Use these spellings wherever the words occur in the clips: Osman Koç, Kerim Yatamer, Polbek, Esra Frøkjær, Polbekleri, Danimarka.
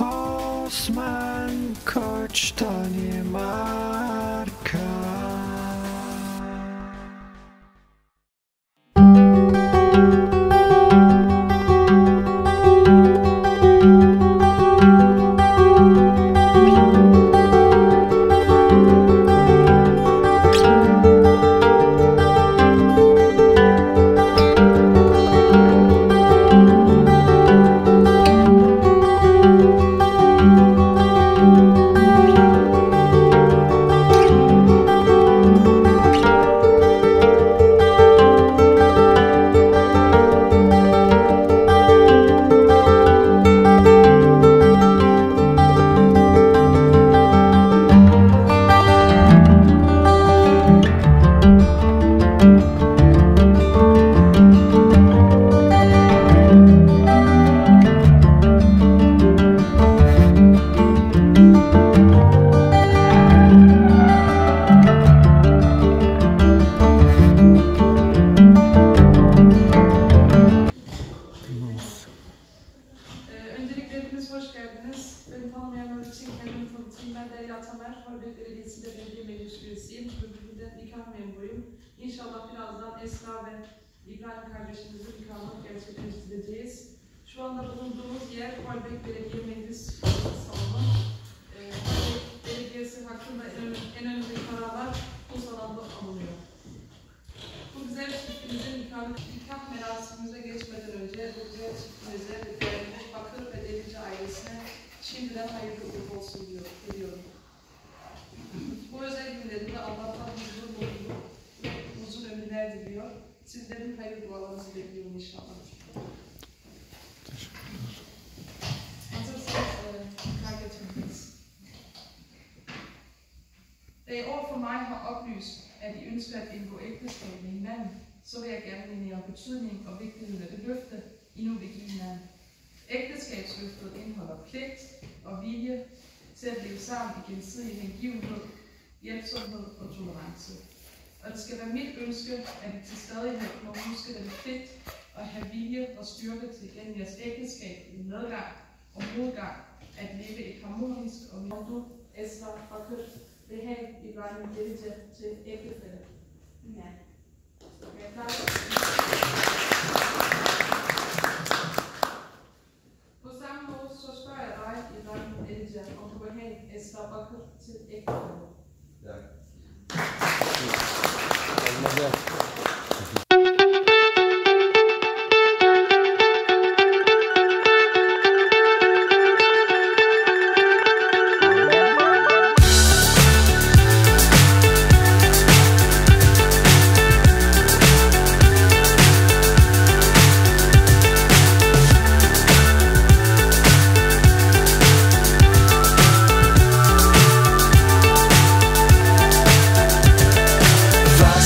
Osman Koç, Danimarka. Beni tanımayanlar için kendimi tanıtayım. Ben Kerim Yatamer, Polbekleri ilçesinde belediye meclis üyesiyim. Bölgede nikah memuruyum. İnşallah birazdan Esra ve İbrahim kardeşimizin nikahını gerçekleştireceğiz. Şu anda bulunduğumuz yer Polbek Belediye Meclis Salonu. Polbek Belediyesi hakkında en önemli kararlar bu salonda alınıyor. Bu güzel çiftimizin nikah merasimimize geçmeden önce bu güzel çiftimize Bakır ve Delici ailesine şimdiden hayırlı uğurlu olsun diyorum. Bu özel günlerinde Allah'tan uzun ömürler diliyor. Sizlerin hayırlı dualarınızı bekliyorum inşallah. Teşekkürler. Hazırsanız dikkat etmeliyiz. They all for mig har oplyst, at I ønsker at indgå ægteskab med hinanden, så vil jeg gerne minde jer om betydningen og vigtigheden af det løfte, I nu vil give hinanden. Ægteskabsløftet indeholder pligt og vilje til at leve sammen i gensidig hengivenhed, hjælpsomhed og tolerance. Og det skal være mit ønske, at I til stadighed må huske den pligt og have vilje og styrke til gennem jeres ægteskab i medgang og modgang at leve et harmonisk og mindre. Esra Frøkjær vil have Ibrahim til ægtefælde. Ja. Jeg er klar. Yeah.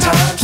Times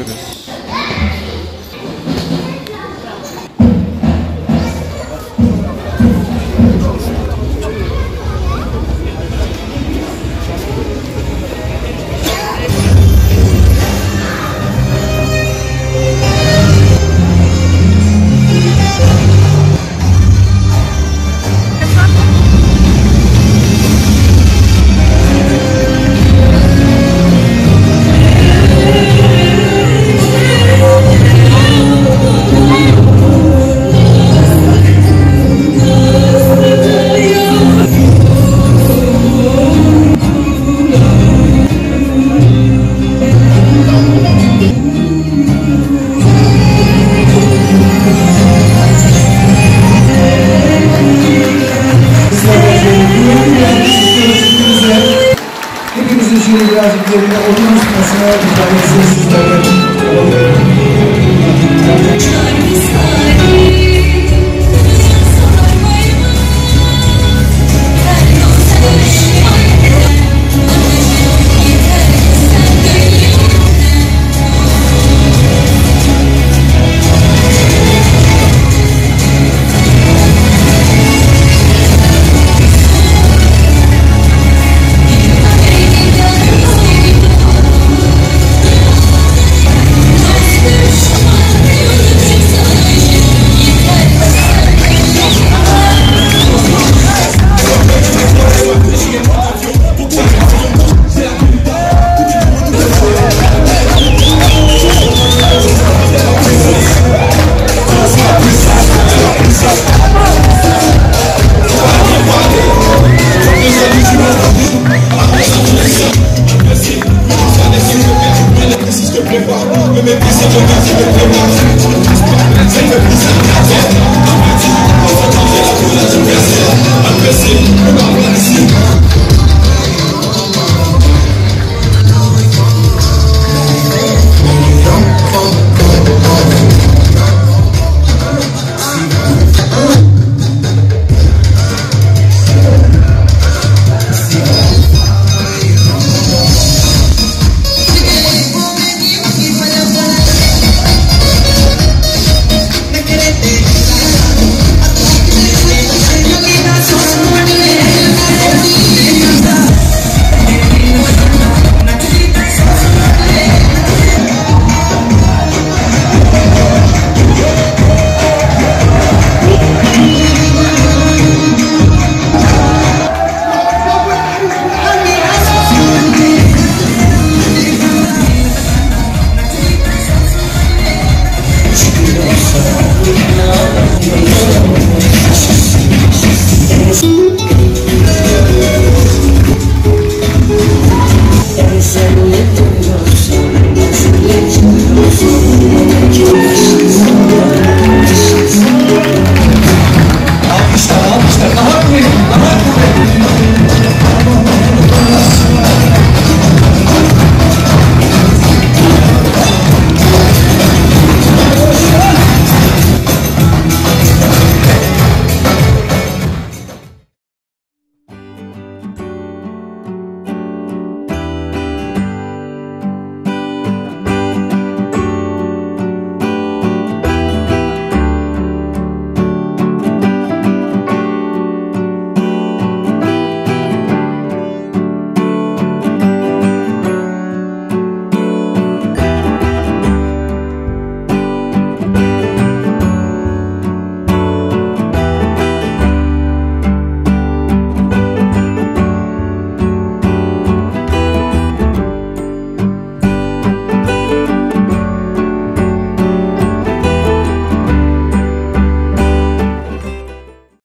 Görüşürüz.